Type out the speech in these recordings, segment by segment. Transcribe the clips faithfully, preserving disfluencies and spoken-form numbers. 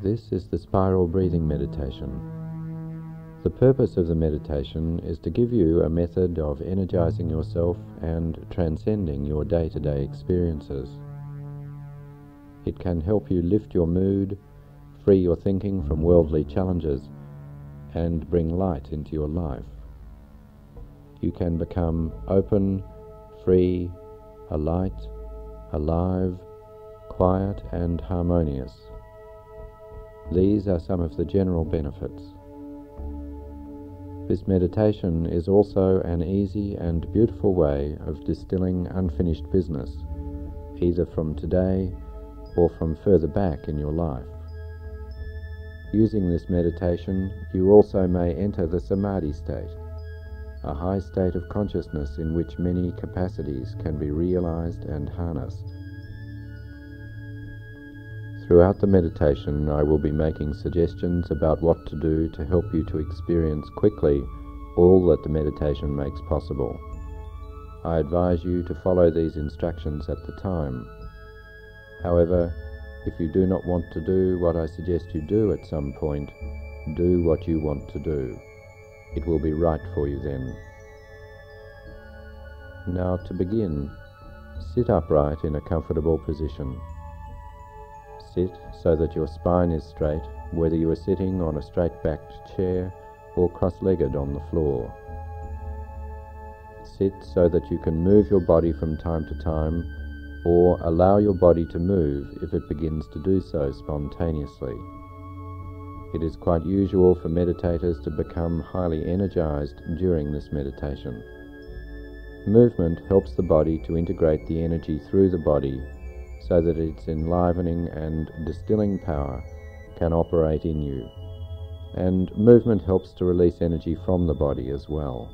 This is the spiral breathing meditation. The purpose of the meditation is to give you a method of energizing yourself and transcending your day-to-day experiences. It can help you lift your mood, free your thinking from worldly challenges, and bring light into your life. You can become open, free, alight, alive, quiet and harmonious. These are some of the general benefits. This meditation is also an easy and beautiful way of distilling unfinished business, either from today or from further back in your life. Using this meditation, you also may enter the samadhi state, a high state of consciousness in which many capacities can be realized and harnessed. Throughout the meditation, I will be making suggestions about what to do to help you to experience quickly all that the meditation makes possible. I advise you to follow these instructions at the time. However, if you do not want to do what I suggest you do at some point, do what you want to do. It will be right for you then. Now to begin, sit upright in a comfortable position. Sit so that your spine is straight, whether you are sitting on a straight-backed chair or cross-legged on the floor. Sit so that you can move your body from time to time, or allow your body to move if it begins to do so spontaneously. It is quite usual for meditators to become highly energized during this meditation. Movement helps the body to integrate the energy through the body, so that its enlivening and distilling power can operate in you. And movement helps to release energy from the body as well.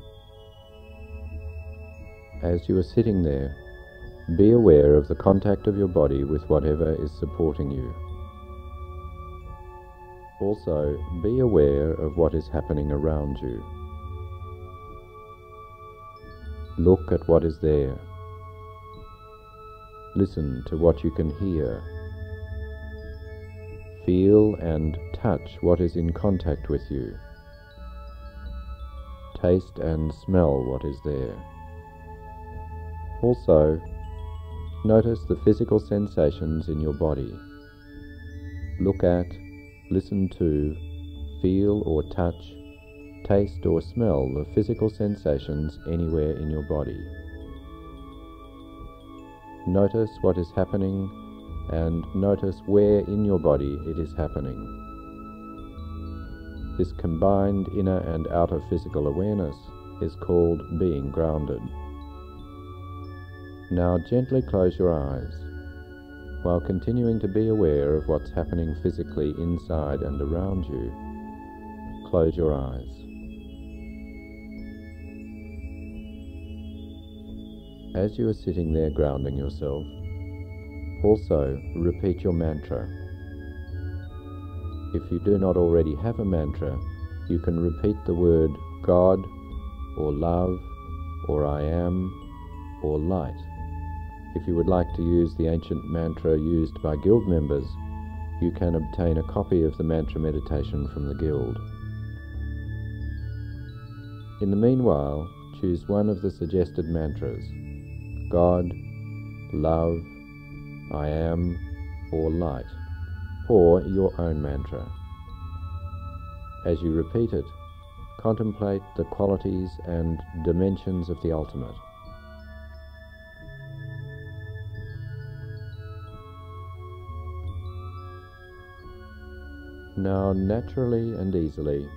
As you are sitting there, be aware of the contact of your body with whatever is supporting you. Also, be aware of what is happening around you. Look at what is there. Listen to what you can hear. Feel and touch what is in contact with you. Taste and smell what is there. Also, notice the physical sensations in your body. Look at, listen to, feel or touch, taste or smell the physical sensations anywhere in your body. Notice what is happening, and notice where in your body it is happening. This combined inner and outer physical awareness is called being grounded. Now gently close your eyes, while continuing to be aware of what's happening physically inside and around you. Close your eyes. As you are sitting there grounding yourself, also repeat your mantra. If you do not already have a mantra, you can repeat the word God, or love, or I am, or light. If you would like to use the ancient mantra used by guild members, you can obtain a copy of the mantra meditation from the guild. In the meanwhile, choose one of the suggested mantras: God, love, I am, or light, or your own mantra. As you repeat it, contemplate the qualities and dimensions of the ultimate. Now, naturally and easily,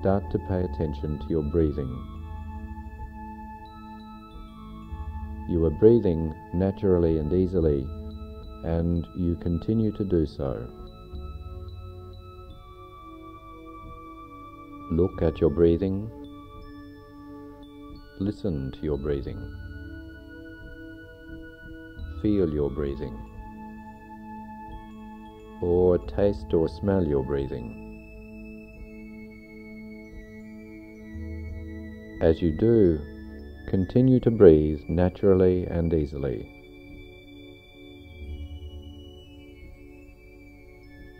start to pay attention to your breathing. You are breathing naturally and easily, and you continue to do so. Look at your breathing. Listen to your breathing. Feel your breathing. Or taste or smell your breathing. As you do, continue to breathe naturally and easily.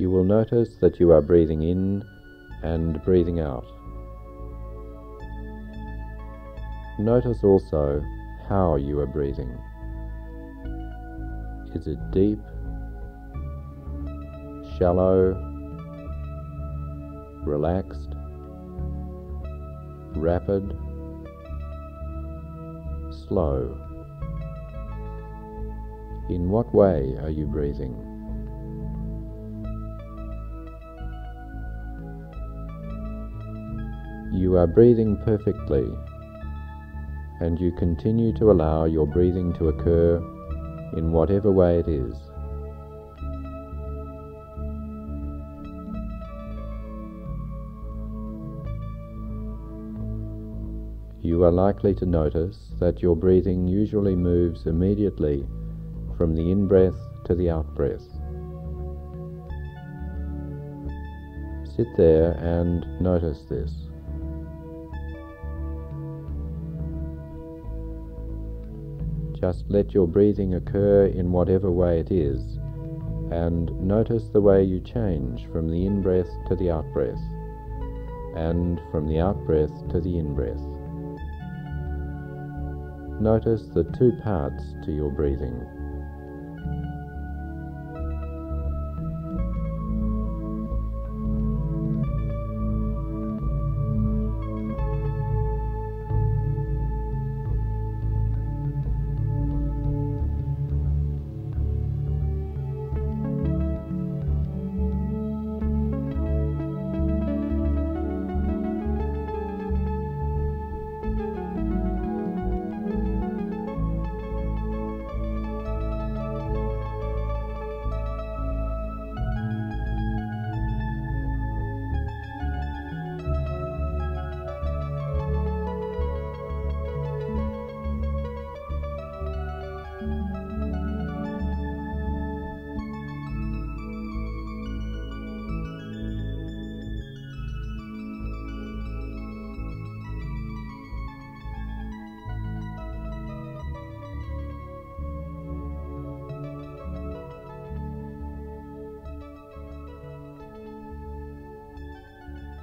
you will notice that you are breathing in and breathing out. Notice also how you are breathing. Is it deep, shallow, relaxed, rapid, slow? In what way are you breathing? You are breathing perfectly, and you continue to allow your breathing to occur in whatever way it is. You are likely to notice that your breathing usually moves immediately from the in-breath to the out-breath. Sit there and notice this. Just let your breathing occur in whatever way it is, and notice the way you change from the in-breath to the out-breath, and from the out-breath to the in-breath. Notice the two parts to your breathing.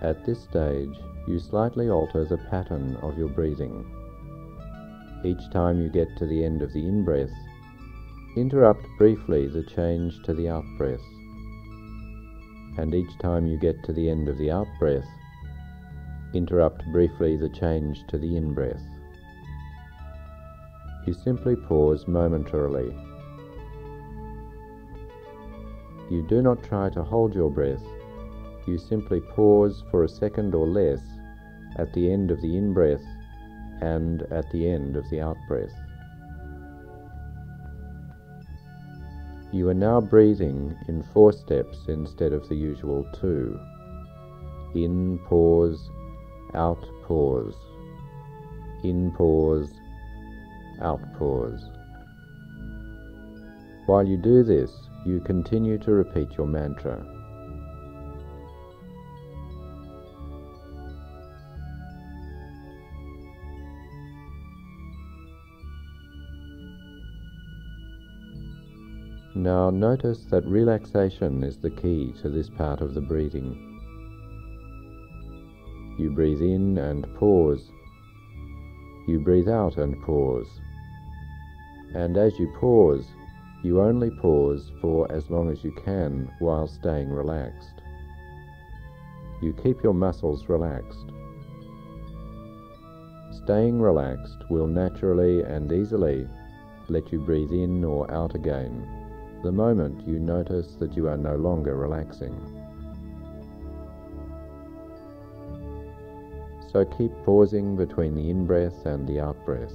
At this stage, you slightly alter the pattern of your breathing. Each time you get to the end of the in-breath, interrupt briefly the change to the out-breath. And each time you get to the end of the out-breath, interrupt briefly the change to the in-breath. You simply pause momentarily. You do not try to hold your breath. You simply pause for a second or less at the end of the in-breath and at the end of the out-breath. You are now breathing in four steps instead of the usual two. In, pause, out, pause. In, pause, out, pause. While you do this, you continue to repeat your mantra. Now notice that relaxation is the key to this part of the breathing. You breathe in and pause. You breathe out and pause. And as you pause, you only pause for as long as you can while staying relaxed. You keep your muscles relaxed. Staying relaxed will naturally and easily let you breathe in or out again the moment you notice that you are no longer relaxing. So keep pausing between the in-breath and the out-breath.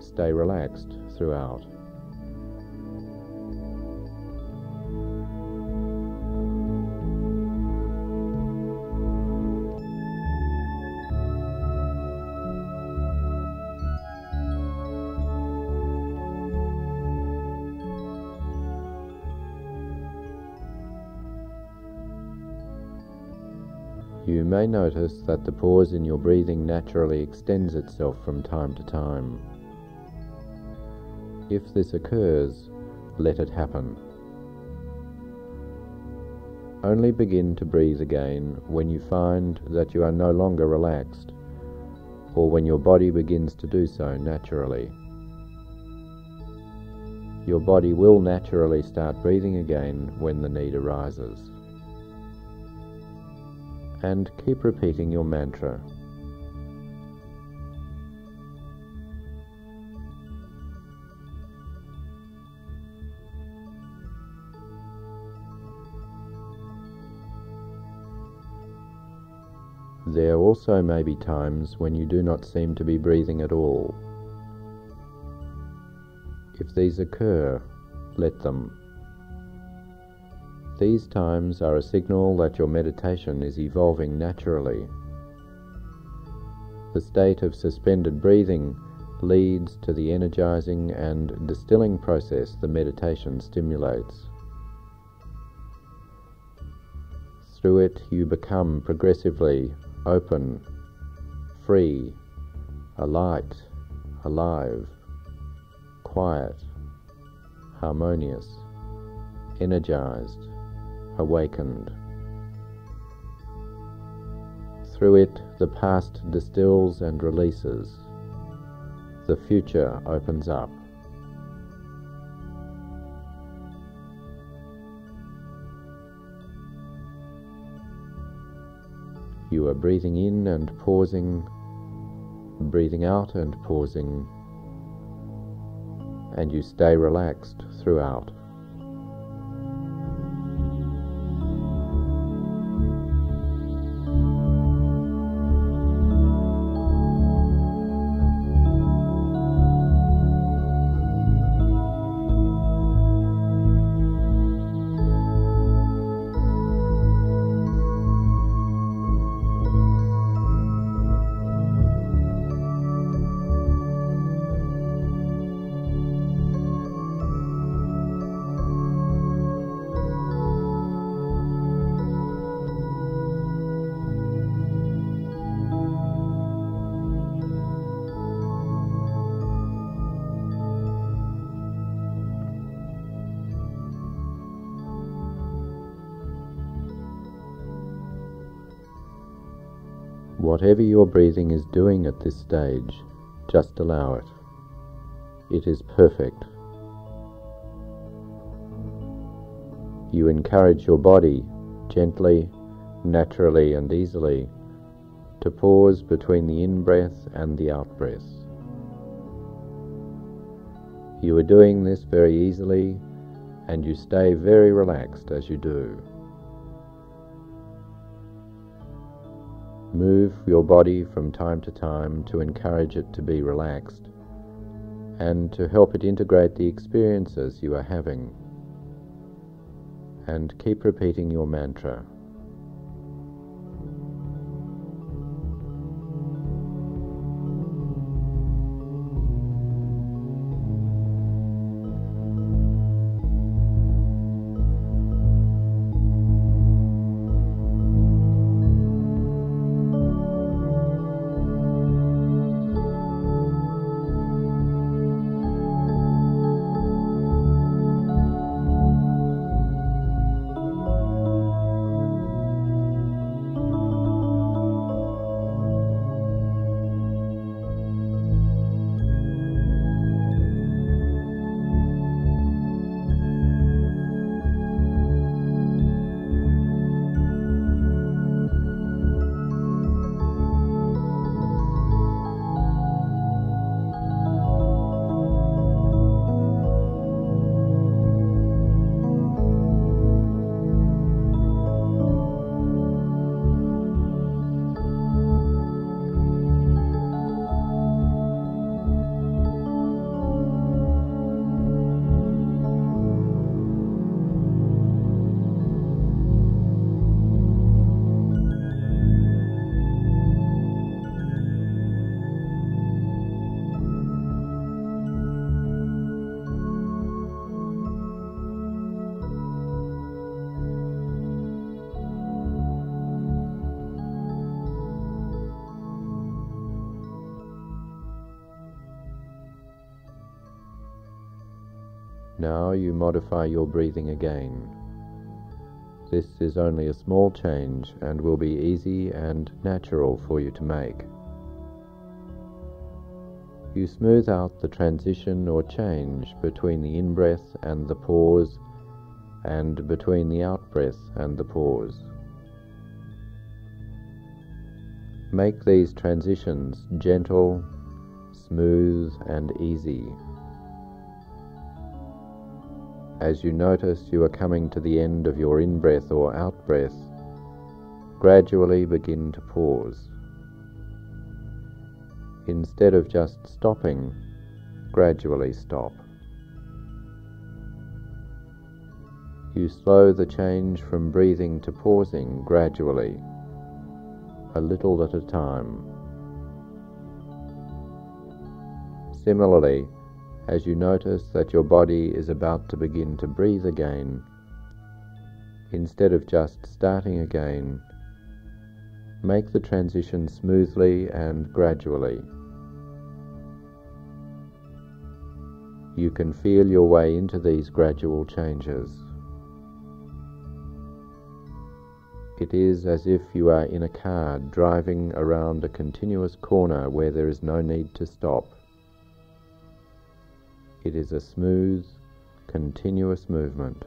Stay relaxed throughout. You may notice that the pause in your breathing naturally extends itself from time to time. If this occurs, let it happen. Only begin to breathe again when you find that you are no longer relaxed, or when your body begins to do so naturally. Your body will naturally start breathing again when the need arises. And keep repeating your mantra. There also may be times when you do not seem to be breathing at all. If these occur, let them. These times are a signal that your meditation is evolving naturally. The state of suspended breathing leads to the energizing and distilling process the meditation stimulates. Through it, you become progressively open, free, alight, alive, quiet, harmonious, energized, awakened. Through it, the past distills and releases. The future opens up. You are breathing in and pausing, breathing out and pausing, and you stay relaxed throughout. Whatever your breathing is doing at this stage, just allow it. It is perfect. You encourage your body, gently, naturally and easily, to pause between the in-breath and the out-breath. You are doing this very easily, and you stay very relaxed as you do. Move your body from time to time to encourage it to be relaxed and to help it integrate the experiences you are having. And keep repeating your mantra. Now you modify your breathing again. This is only a small change and will be easy and natural for you to make. You smooth out the transition or change between the in-breath and the pause, and between the out-breath and the pause. Make these transitions gentle, smooth, and easy. As you notice you are coming to the end of your in-breath or out-breath, gradually begin to pause. Instead of just stopping, gradually stop. You slow the change from breathing to pausing gradually, a little at a time. Similarly, as you notice that your body is about to begin to breathe again, instead of just starting again, make the transition smoothly and gradually. You can feel your way into these gradual changes. It is as if you are in a car driving around a continuous corner where there is no need to stop. It is a smooth, continuous movement.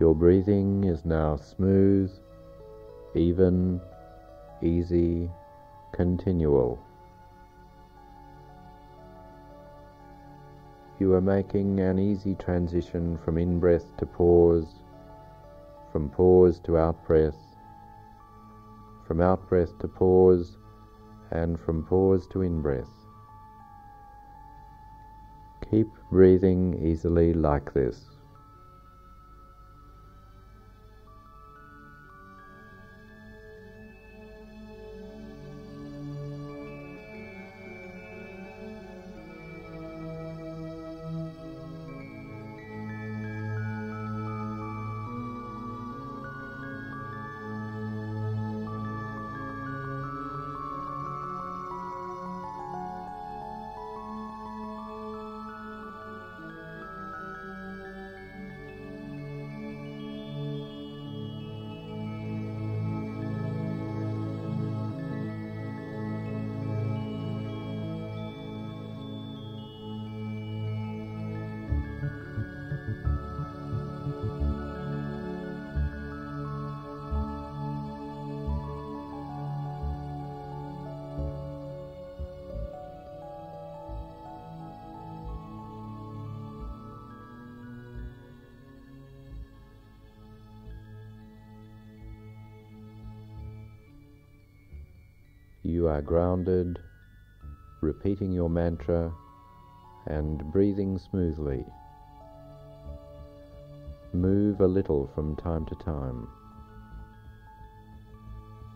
Your breathing is now smooth, even, easy, continual. You are making an easy transition from in-breath to pause, from pause to out-breath, from out-breath to pause, and from pause to in-breath. Keep breathing easily like this. You are grounded, repeating your mantra and breathing smoothly. Move a little from time to time.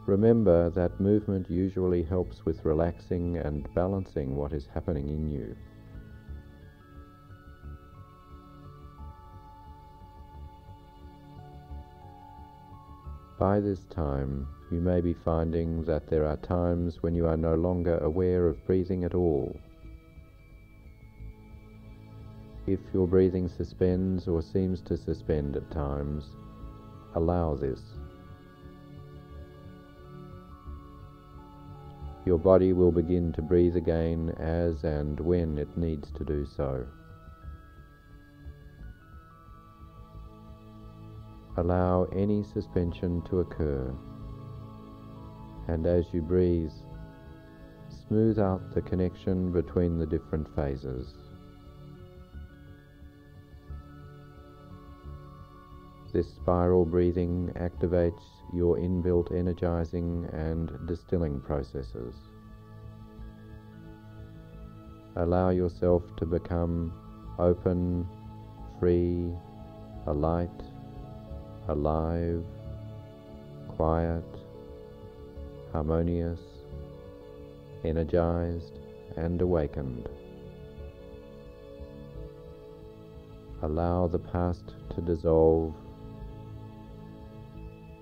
Remember that movement usually helps with relaxing and balancing what is happening in you. By this time, you may be finding that there are times when you are no longer aware of breathing at all. If your breathing suspends or seems to suspend at times, allow this. Your body will begin to breathe again as and when it needs to do so. Allow any suspension to occur. And as you breathe, smooth out the connection between the different phases. This spiral breathing activates your inbuilt energizing and distilling processes. Allow yourself to become open, free, alight, alive, quiet, harmonious, energized, and awakened. Allow the past to dissolve.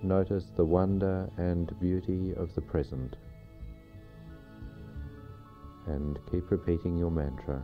Notice the wonder and beauty of the present. And keep repeating your mantra.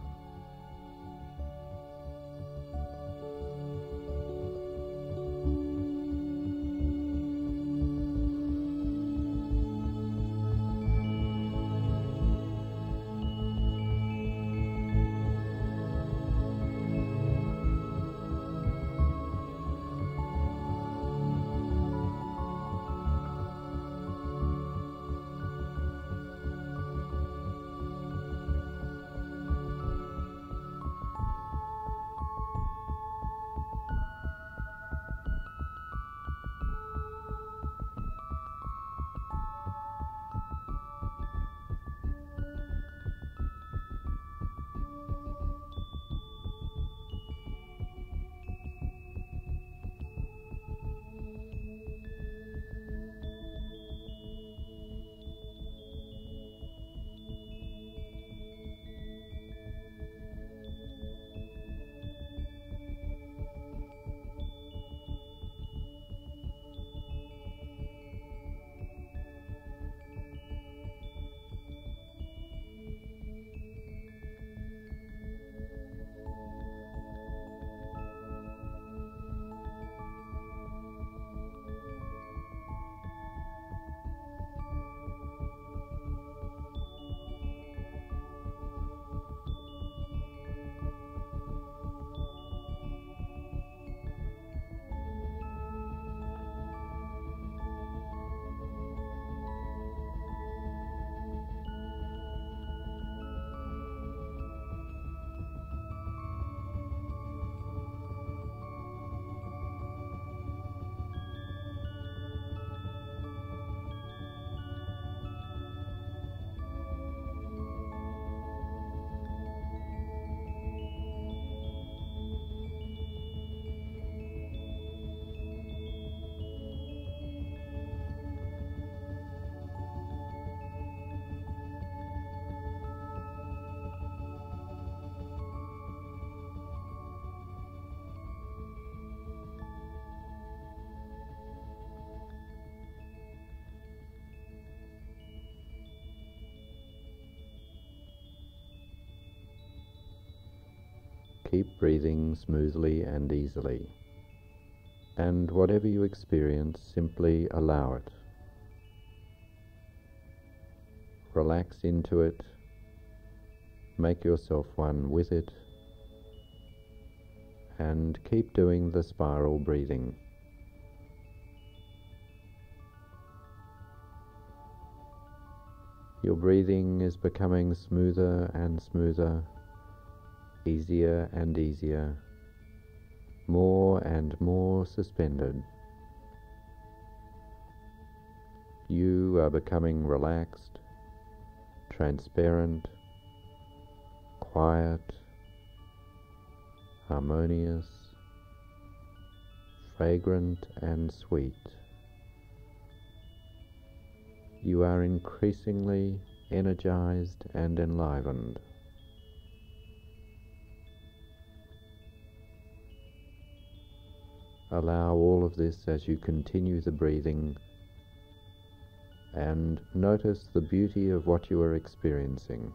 Keep breathing smoothly and easily, and whatever you experience, simply allow it. Relax into it, make yourself one with it, and keep doing the spiral breathing. Your breathing is becoming smoother and smoother, easier and easier, more and more suspended. You are becoming relaxed, transparent, quiet, harmonious, fragrant and sweet. You are increasingly energized and enlivened. Allow all of this as you continue the breathing, and notice the beauty of what you are experiencing.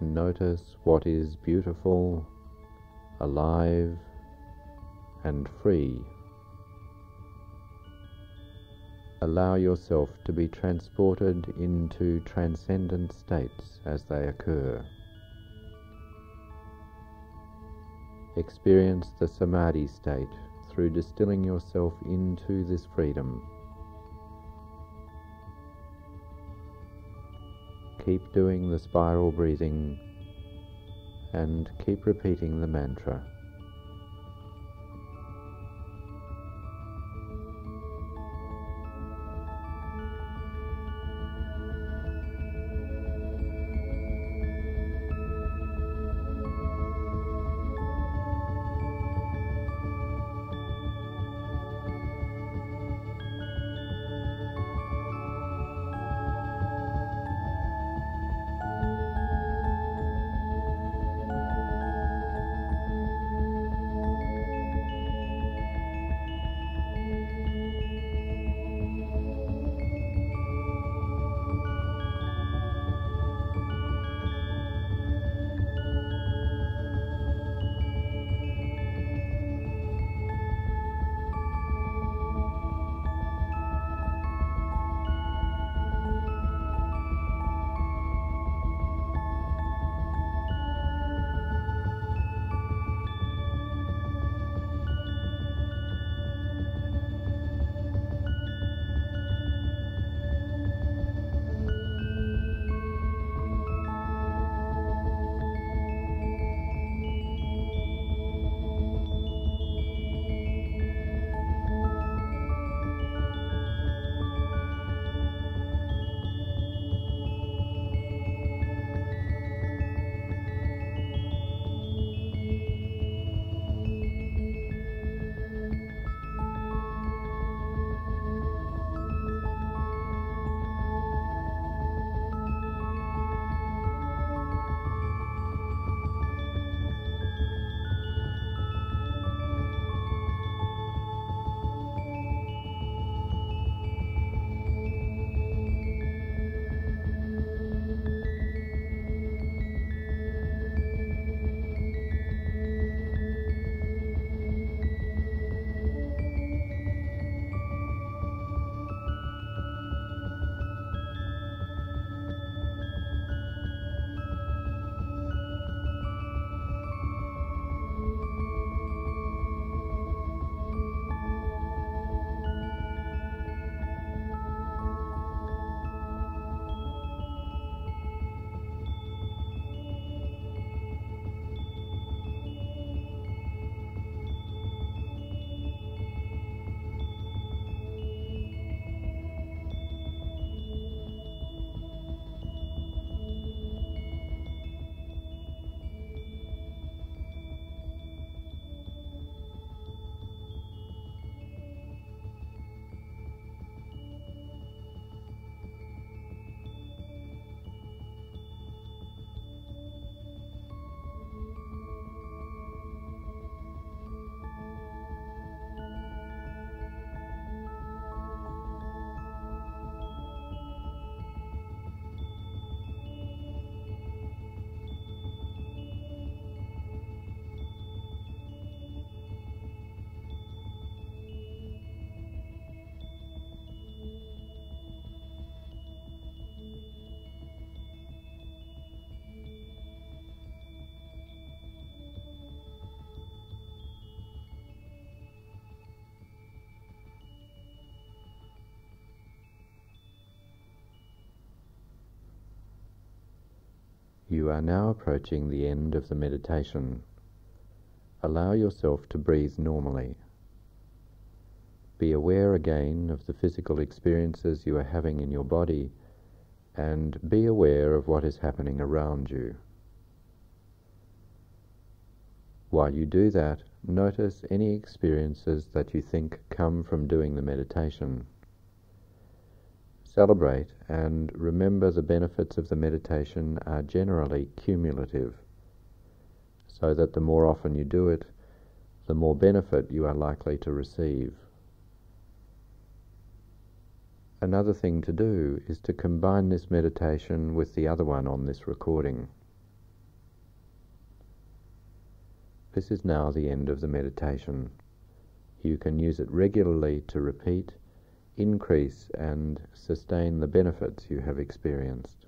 Notice what is beautiful, alive, and free. Allow yourself to be transported into transcendent states as they occur. Experience the samadhi state through distilling yourself into this freedom. Keep doing the spiral breathing and keep repeating the mantra. You are now approaching the end of the meditation. Allow yourself to breathe normally. Be aware again of the physical experiences you are having in your body, and be aware of what is happening around you. While you do that, notice any experiences that you think come from doing the meditation. Celebrate and remember the benefits of the meditation are generally cumulative, so that the more often you do it, the more benefit you are likely to receive. Another thing to do is to combine this meditation with the other one on this recording. This is now the end of the meditation. You can use it regularly to repeat, increase and sustain the benefits you have experienced.